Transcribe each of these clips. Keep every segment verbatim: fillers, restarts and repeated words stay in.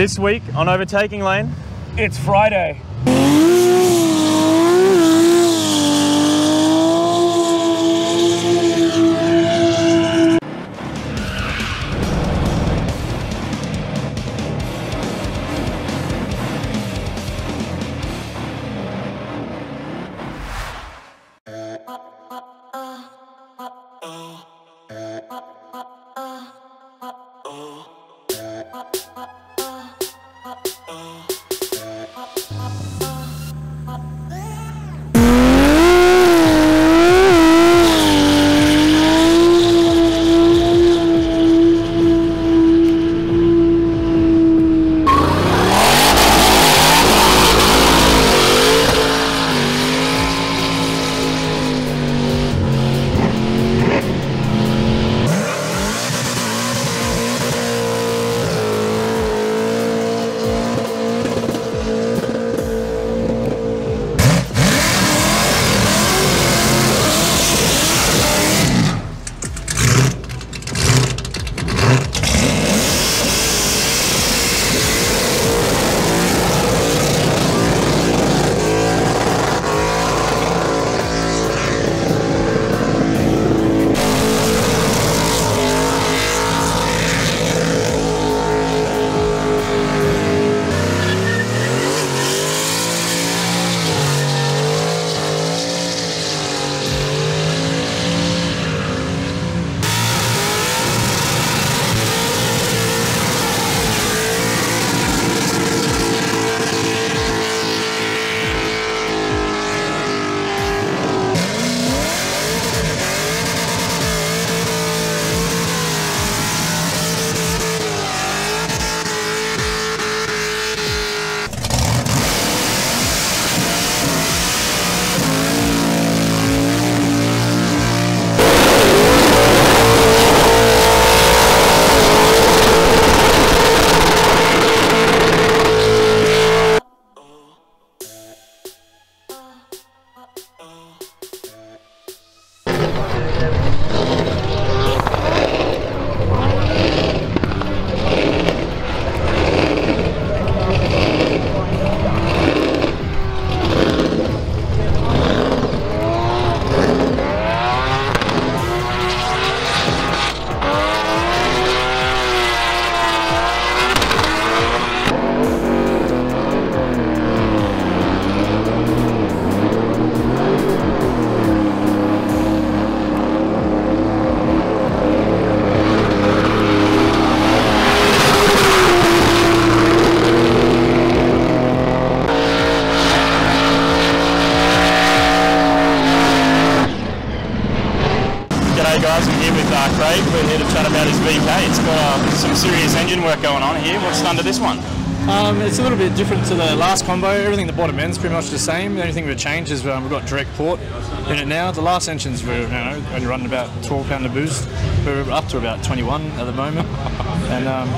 This week on Overtaking Lane, it's Friday. It's a little bit different to the last combo. Everything at the bottom end's pretty much the same. The only thing we've changed is um, we've got direct port in it now. The last engines were, you know, only running about twelve pound a boost. We're up to about twenty-one at the moment. And um,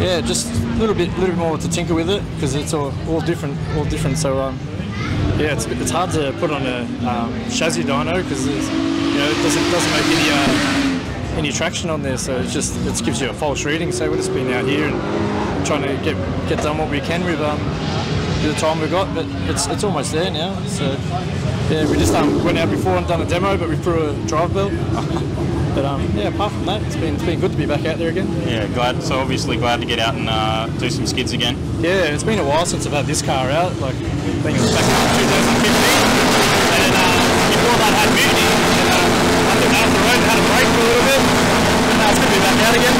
yeah, just a little bit, little bit more to tinker with it because it's all, all different, all different. So um, yeah, it's it's hard to put on a um, chassis dyno because you know it doesn't doesn't make any uh, any traction on there. So it's just it gives you a false reading. So we've just been out here and trying to get get done what we can with um with the time we've got, but it's it's almost there now. So yeah, we just um, went out before and done a demo, but we put a drive belt. But um yeah, apart from that, it's been it's been good to be back out there again. Yeah, glad. So obviously glad to get out and uh, do some skids again. Yeah, it's been a while since I've had this car out. Like I think it was back in two thousand fifteen, and uh, before that had Mutiny. And uh, up and down the road had a break for a little bit, but now it's good to be back out again.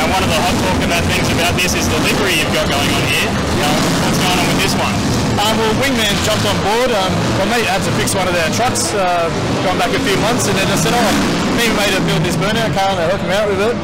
Now, one of the hot talk about things about this is the livery you've got going on here. Yeah. Um, what's going on with this one? Uh, well, Wingman jumped on board. Um, my mate had to fix one of their trucks, uh, gone back a few months, and then I said, oh, me and mate have built this burnout car and they helped him out with it.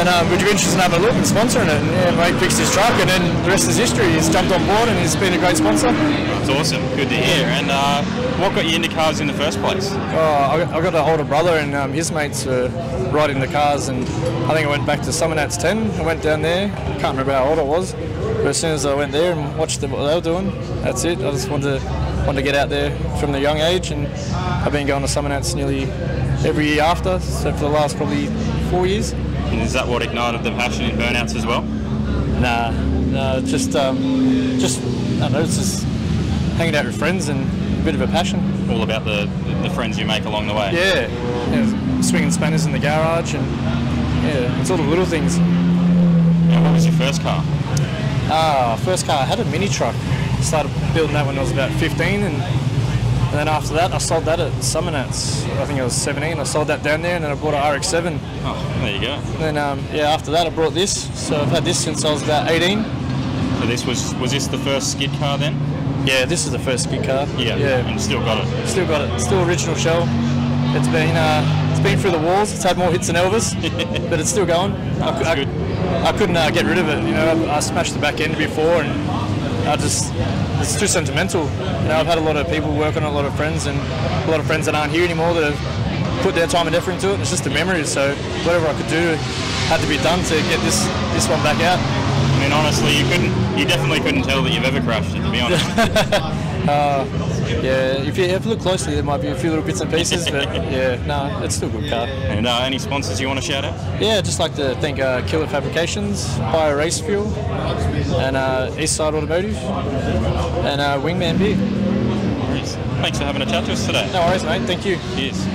And um, would you be interested in having a look and sponsoring it? And yeah, mate fixed his truck, and then the rest is history. He's jumped on board and he's been a great sponsor. That's awesome. Good to hear. And uh, what got you into cars in the first place? Oh, I got an older brother and um, his mates were riding the cars, and I think I went back to Summernats ten. I went down there, I can't remember how old I was, but as soon as I went there and watched them, what they were doing, that's it. I just wanted to, wanted to get out there from the young age, and I've been going to Summernats nearly every year after, so for the last probably four years. And is that what ignited the passion in burnouts as well? Nah. and uh, just, um, just I don't know, it's just hanging out with friends and a bit of a passion. All about the, the friends you make along the way. Yeah, yeah, swinging spanners in the garage and yeah, it's all the little things. And what was your first car? Ah, first car, I had a mini truck. Started building that when I was about fifteen, and, and then after that I sold that at Summernats. I think I was seventeen. I sold that down there, and then I bought an R X seven. Oh, there you go. And then um, yeah, after that I brought this. So I've had this since I was about eighteen. So this was was this the first skid car then? Yeah, this is the first skid car. Yeah, yeah, and still got it. Still got it. Still original shell. It's been uh, it's been through the walls. It's had more hits than Elvis, but it's still going. Oh, I, that's good. I, I couldn't uh, get rid of it. You know, I, I smashed the back end before and. I just, it's too sentimental. You know, I've had a lot of people work on it, a lot of friends, and a lot of friends that aren't here anymore that have put their time and effort into it. It's just a memory, so whatever I could do had to be done to get this this one back out. I mean, honestly, you couldn't, you definitely couldn't tell that you've ever crashed it, to be honest. uh, yeah, if you, if you look closely, there might be a few little bits and pieces, but yeah, no, nah, it's still a good car. And uh, any sponsors you want to shout out? Yeah, just like to thank uh, Killer Fabrications, Bio Race Fuel, and uh, Eastside Automotive, and uh, Wingman Beer. Nice. Thanks for having a chat to us today. No worries, mate. Thank you. Cheers.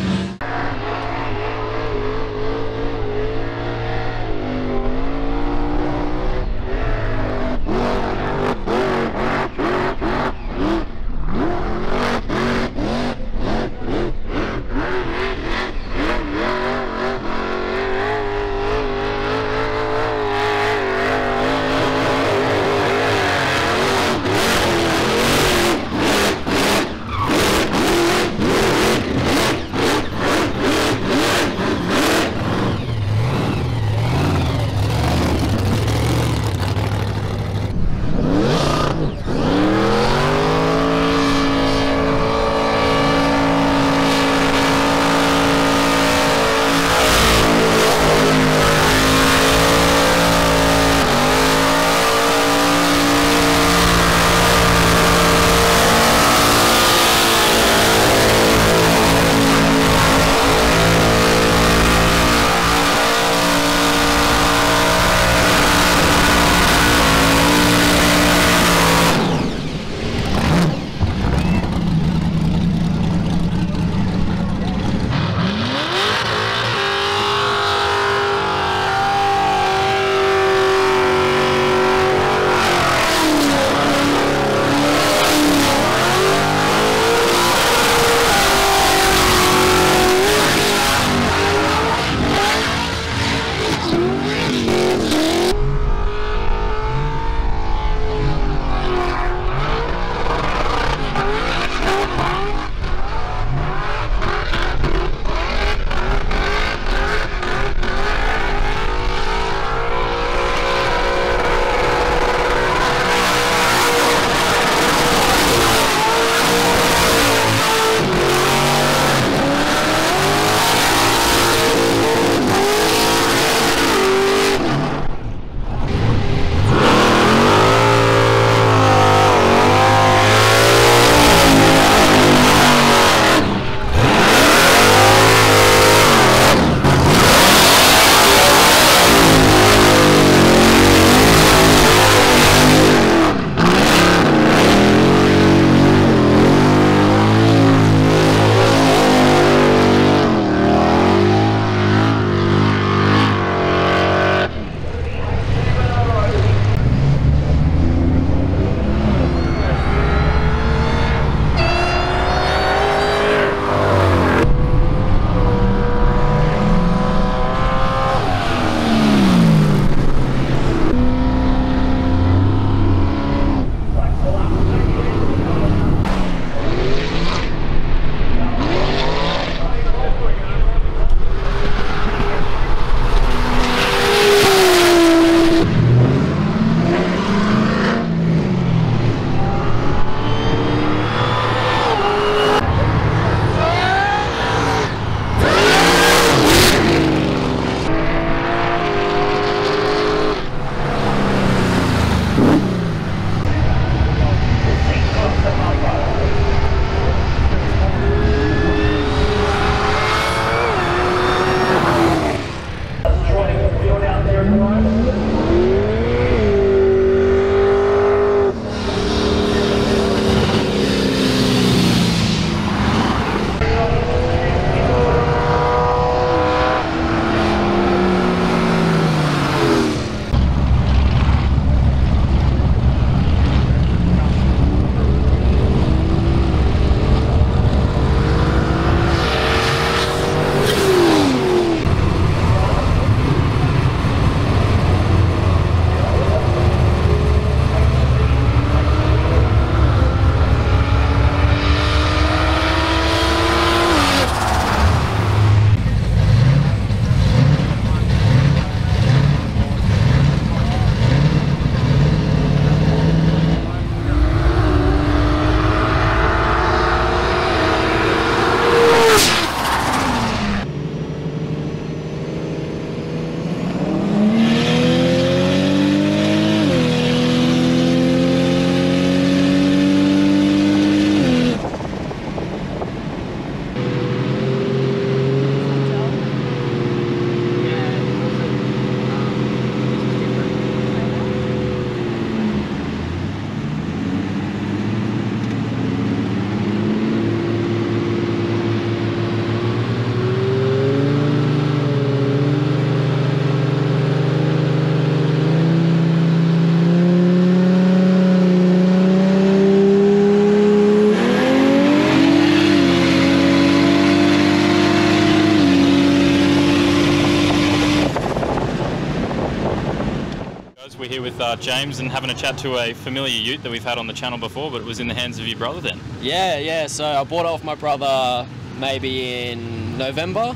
up James and having a chat to a familiar ute that we've had on the channel before, but it was in the hands of your brother then. Yeah, yeah, so I bought it off my brother maybe in November,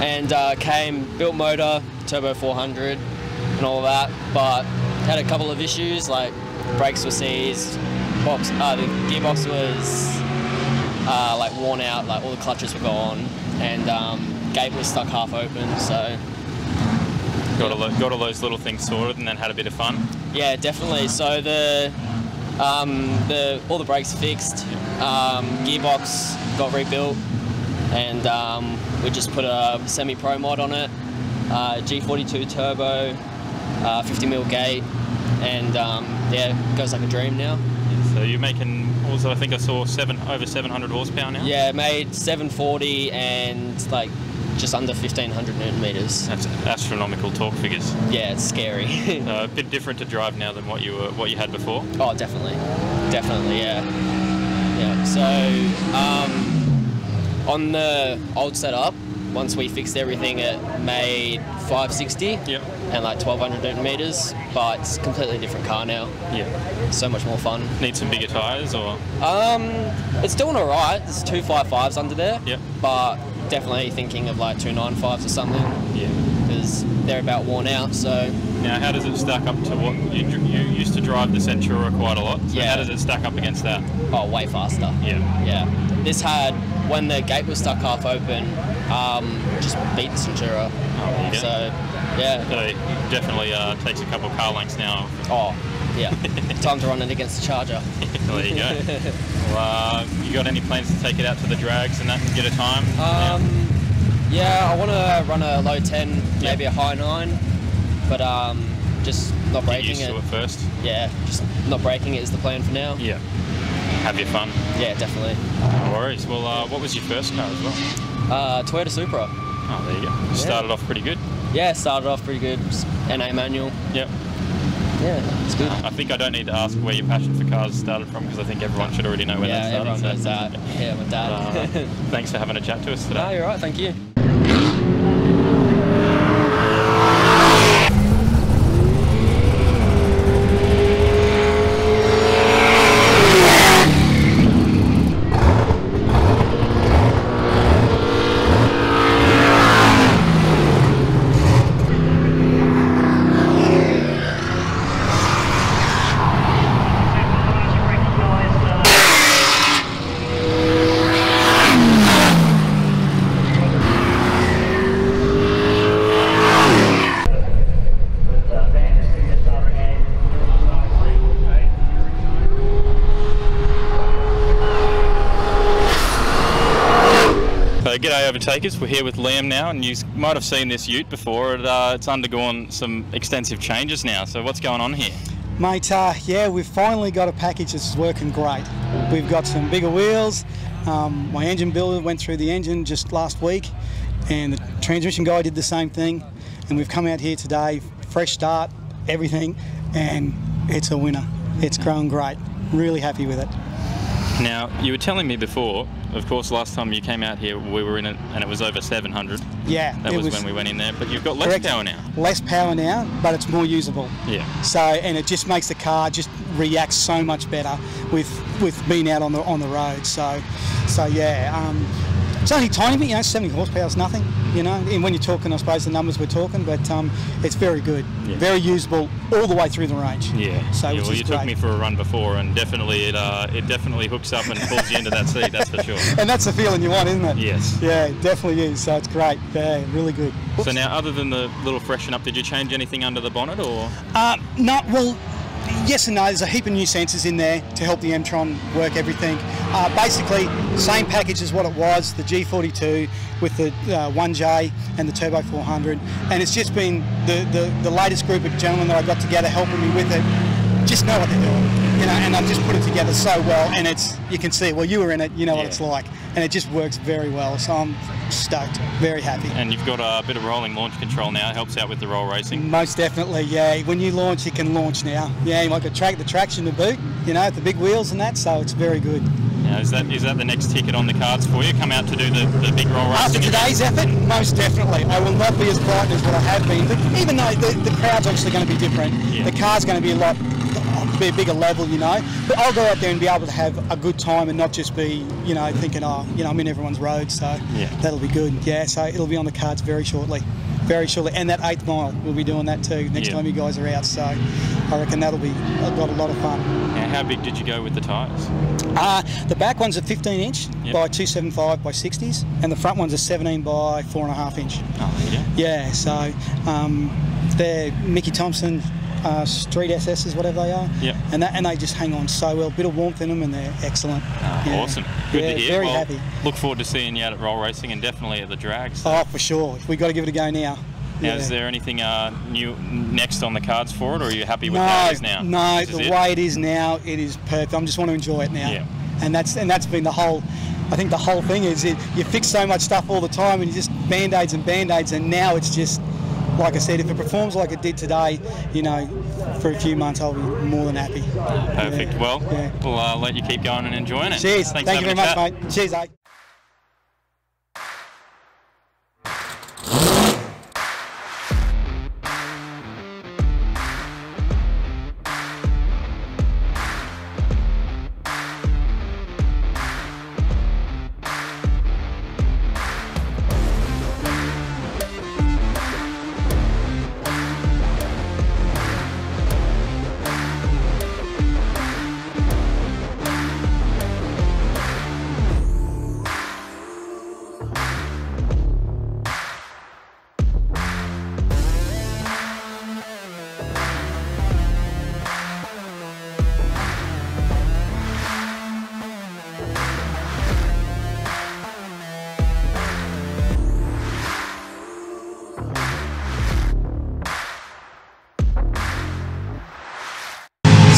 and uh, came, built motor, Turbo four hundred and all that, but had a couple of issues, like brakes were seized, box, uh, the gearbox was uh, like worn out, like all the clutches were gone, and um, gate was stuck half open, so... Got all, got all those little things sorted and then had a bit of fun. Yeah, definitely. So the, um, the all the brakes fixed, um, gearbox got rebuilt, and um, we just put a semi-pro mod on it, uh, G forty-two turbo, uh, fifty mil gate, and um, yeah, it goes like a dream now. So you're making also, I think I saw seven over seven hundred horsepower now. Yeah, made seven forty and like. Just under fifteen hundred newton meters. That's astronomical torque figures. Yeah, it's scary. uh, a bit different to drive now than what you were, what you had before. Oh, definitely, definitely, yeah, yeah. So um, on the old setup, once we fixed everything, it made five sixty. Yep. And like twelve hundred newton meters, but it's a completely different car now. Yeah, so much more fun. Need some bigger tires or? Um, it's doing alright. There's two five fives under there. Yep. But definitely thinking of like two nine fives or something. Yeah. Because they're about worn out, so... Now, how does it stack up to what you, you used to drive the Sentura quite a lot? So yeah. How does it stack up against that? Oh, way faster. Yeah. Yeah. This had, when the gate was stuck half open, um, just beat the Sentura. Oh, yeah. So, yeah. So, it definitely uh, takes a couple car lengths now. Oh, yeah. Time to run it against the Charger. There you go. Well, uh, you got any plans to take it out to the drags and that and get a time? Um, yeah. yeah, I want to run a low ten, yeah. Maybe a high nine, but um, just not braking it. Get used to it first. Yeah, just not braking it is the plan for now. Yeah. Have your fun. Yeah, definitely. No worries. Well, uh, what was your first car as well? Uh, Toyota Supra. Oh, there you go. Yeah. Started off pretty good. Yeah, started off pretty good. N A manual. Yep. Yeah, it's good. Uh, I think I don't need to ask where your passion for cars started from, because I think everyone should already know where yeah, that started. Yeah, everyone so. knows that. Yeah, my dad. Uh, thanks for having a chat to us today. Oh, no, you're right. Thank you. G'day Overtakers, we're here with Liam now, and you might have seen this ute before. It, uh, it's undergone some extensive changes now, so what's going on here? Mate, uh, yeah, we've finally got a package that's working great. We've got some bigger wheels, um, my engine builder went through the engine just last week, and the transmission guy did the same thing, and we've come out here today, fresh start, everything, and it's a winner. It's grown great, really happy with it. Now, you were telling me before, of course, last time you came out here, we were in it and it was over seven hundred. Yeah. That was, was when we went in there, but you've got less correct, power now. Less power now, but it's more usable. Yeah. So, and it just makes the car just reacts so much better with with being out on the on the road. So, so yeah, um, it's only tiny bit, you know, seventy horsepower is nothing, you know, and when you're talking, I suppose, the numbers we're talking, but um, it's very good, yeah. Very usable all the way through the range. Yeah, so, yeah, well, you great. took me for a run before, and definitely it uh, it definitely hooks up and pulls you into that seat, that's for sure. And that's the feeling you want, isn't it? Yes. Yeah, it definitely is, so it's great, yeah, really good. Oops. So now, other than the little freshen up, did you change anything under the bonnet, or? Uh, no, well... Yes and no, there's a heap of new sensors in there to help the Emtron work everything. Uh, basically, same package as what it was, the G forty-two with the uh, one J and the Turbo four hundred. And it's just been the, the, the latest group of gentlemen that I got together helping me with it, just know what they're doing. You know, and I've just put it together so well, and it's, you can see, well, you were in it, you know yeah. what it's like, and it just works very well, so I'm stoked, very happy. And you've got a bit of rolling launch control now, it helps out with the roll racing. Most definitely, yeah, when you launch, you can launch now. Yeah, you might get track, the traction to boot, you know, the big wheels and that, so it's very good. Now, is that is that the next ticket on the cards for you? Come out to do the, the big roll race? After today's effort, most definitely. I will not be as bright as what I have been, but even though the, the crowd's obviously going to be different, yeah. the car's going to be a lot be a bigger level, you know. But I'll go out there and be able to have a good time and not just be, you know, thinking, oh, you know, I'm in everyone's road, so yeah. that'll be good. Yeah, so it'll be on the cards very shortly. Very shortly, and that eighth mile, we'll be doing that too next yeah. time you guys are out. So I reckon that'll be a lot, a lot of fun. And how big did you go with the tyres? Uh, the back one's a fifteen inch yep. by two seventy-five by sixties, and the front one's a seventeen by four and a half inch. Oh, yeah. Yeah, so um, they're Mickey Thompson uh, Street S Ss, whatever they are, yep. and that, and they just hang on so well. A bit of warmth in them, and they're excellent. Oh, yeah. Awesome. Good yeah, to hear. Very well, happy. Look forward to seeing you out at roll racing and definitely at the drags. So. Oh, for sure. We've got to give it a go now. Now, yeah. is there anything uh, new next on the cards for it, or are you happy with no, how it is now? No, the it? way it is now, it is perfect. I just want to enjoy it now. Yeah. And that's and that's been the whole, I think the whole thing is it, you fix so much stuff all the time and you just Band-Aids and Band-Aids, and now it's just, like I said, if it performs like it did today, you know, for a few months, I'll be more than happy. Perfect. Yeah. Well, yeah. we'll uh, let you keep going and enjoying it. Cheers. Thanks Thank you very much, chat. mate. Cheers, eh?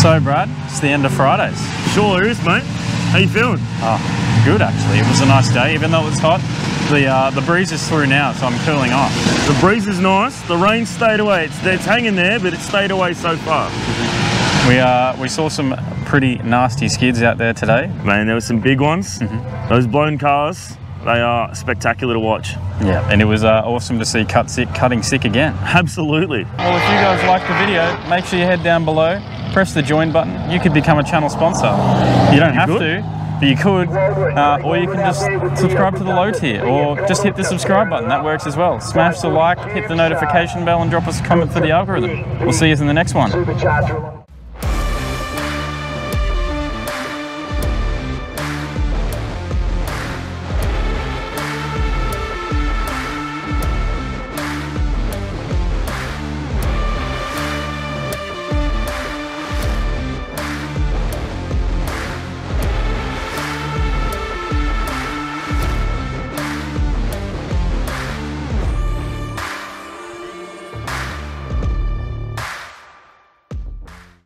So Brad, it's the end of Fridays. Sure is, mate. How you feeling? Oh, good actually. It was a nice day, even though it's hot. The uh, the breeze is through now, so I'm cooling off. The breeze is nice. The rain stayed away. It's, it's hanging there, but it stayed away so far. We uh we saw some pretty nasty skids out there today. Man, there were some big ones. Mm-hmm. Those blown cars. They are spectacular to watch. Yeah, and it was uh, awesome to see cut sick, cutting sick again. Absolutely. Well, if you guys like the video, make sure you head down below, press the join button. You could become a channel sponsor. You don't have to, but you could. Uh, or you can just subscribe to the low tier, or just hit the subscribe button. That works as well. Smash the like, hit the notification bell, and drop us a comment for the algorithm. We'll see you in the next one.